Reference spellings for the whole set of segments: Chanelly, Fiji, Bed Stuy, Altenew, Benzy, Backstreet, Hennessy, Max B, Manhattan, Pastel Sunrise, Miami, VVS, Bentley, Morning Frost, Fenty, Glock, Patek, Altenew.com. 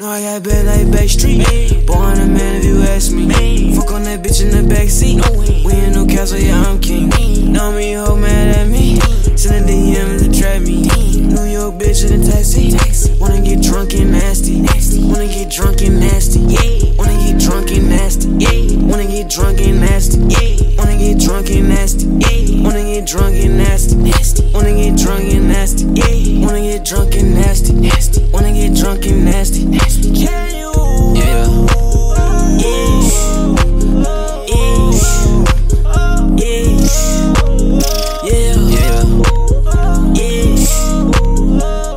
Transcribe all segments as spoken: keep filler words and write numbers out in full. No, I got bad like Backstreet. Born a man if you ask me. Man. Fuck on that bitch in the backseat. No, we in no castle, yeah, I'm king. Know me, hoe mad at me. Send a D M to trap me. New York bitch in a taxi. Wanna get drunk and nasty. Wanna get drunk and nasty. Yeah. Wanna get drunk and nasty. Yeah. Wanna get drunk and nasty. Yeah. Wanna get drunk and nasty. Yeah. Wanna get drunk and nasty. Nasty. Wanna get drunk and nasty. Yeah. Wanna get drunk and nasty. Nasty. Wanna get drunk and nasty. Can you? Yeah. Yeah. Yeah. Yeah. Yeah.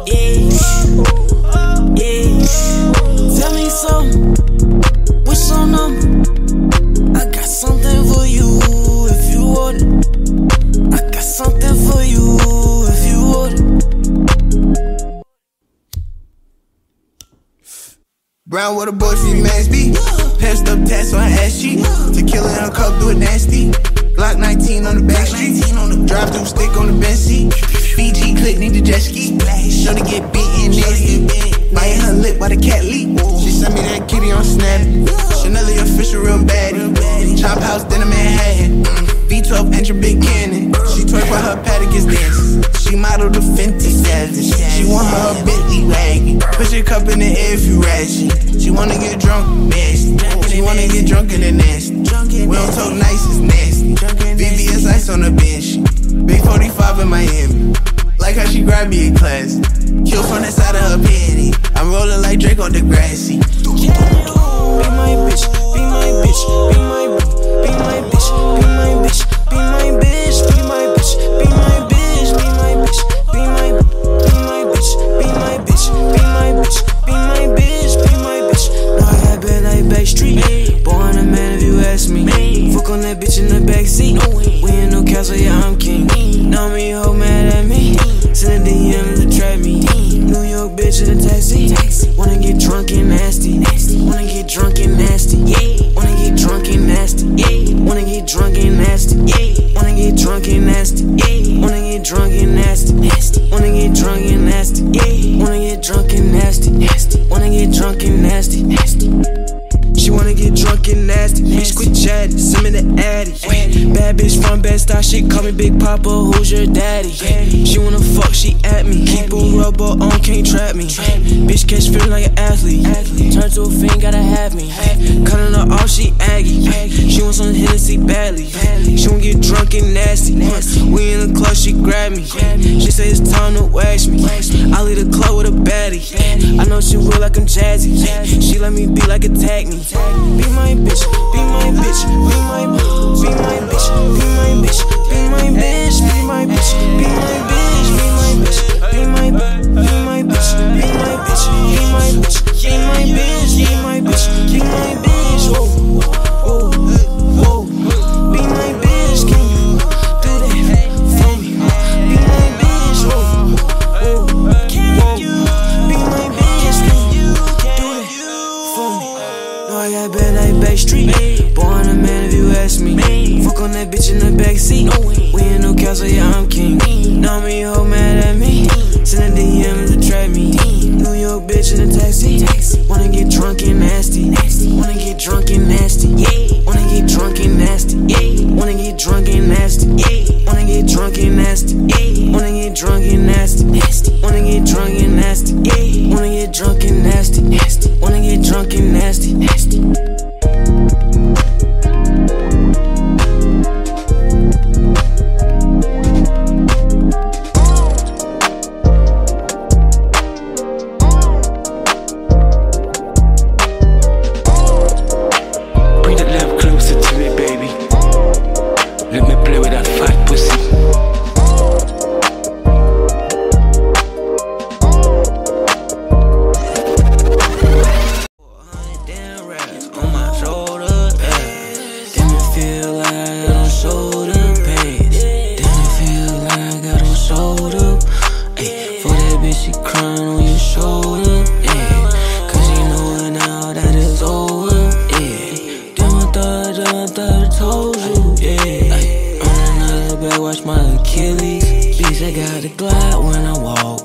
Yeah. Yeah. Yeah. Tell me something. What's your number? I got something for you if you want it. I got something for you if you want it. Brown with a boy, she Max B. Passed up tats on her ass cheek. Tequila in her cup, do it nasty. Glock nineteen on the Backstreet. Drive through stick on the Benzy. Fiji click, need the jet ski. Show to get beat and nasty. Biting her lip by the cat leap. She sent me that kitty on Snap. Chanelly official, real baddie. Chop house, then a Manhattan. V twelve enter big cannon. She twerk while her Patek is dancing. She modeled the Fenty savage. She want her a Bentley wagon. Push your cup in the air if you ratchet. She wanna get drunk, nasty. She wanna get drunk in the nasty. We don't talk nice, it's nasty. V V S ice on the bench. Big forty-five in Miami. Like how she grabbed me in class. Kill from the side of her panty. I'm rolling like Drake on the grassy. Be my bitch, be my bitch, be my bitch. Be my bitch, be my bitch, be my bitch, be my bitch, be my bitch, be my bitch, be my be my bitch, be my bitch, be my bitch, be my bitch, be my bitch. Now I have been like Backstreet. Born a man if you ask me. Fuck on that bitch in the backseat. We in no castle, yeah, I'm king. Know me, hoe mad at me. Send a D M to trap me. New York bitch in a taxi. Wanna get drunk and nasty. Wanna get drunk and nasty. Wanna get drunk and nasty. Wanna get drunk and nasty. Wanna get drunk and nasty. Wanna get drunk and nasty. Wanna get drunk and nasty. Wanna get drunk and nasty. Wanna get drunk and nasty. She wanna get drunk and nasty. Bitch, quit chatting, send me the addy. Bad bitch from Bed Stuy, she call me Big Papa, who's your daddy? She wanna fuck, she at me. Keep a rubber on, can't trap me. Bitch, catch feeling like an athlete. Turn to a fiend, gotta have me. Cutting her off, she aggy. She wants some Hennessy badly. She wanna get drunk and nasty. We in the club, she grab me. She say it's time to wax me. I leave the club with a baddie. I know she real like I'm Jazzy. She let me be like a tag me. Be my bitch, be my bitch, be my bitch, be my bitch, be my bitch, be my bitch, be my bitch, be my bitch, be my bitch, be my bitch, be my bitch, be my bitch, be my bitch, be my bitch, be my bitch, be my bitch, whoa, whoa, whoa, be my bitch, can you do that for me? Be my bitch, whoa, whoa, can you be my bitch, can you do that for me? I got bad like Backstreet. Born a man if you ask me. Fuck on that bitch in the backseat. We in no castle, yeah, I'm king. Know me, hoe mad at me. Send a D M to trap me. New York bitch in a taxi. Wanna get drunk and nasty. Wanna get drunk and nasty. Wanna get drunk and nasty. Wanna get drunk and nasty. Wanna get drunk and nasty. Wanna get drunk and nasty. Wanna get drunk and nasty. Wanna get drunk and nasty. Wanna get drunk and nasty. Nasty. Watch my Achilles. Bitch, I got a glide when I walk.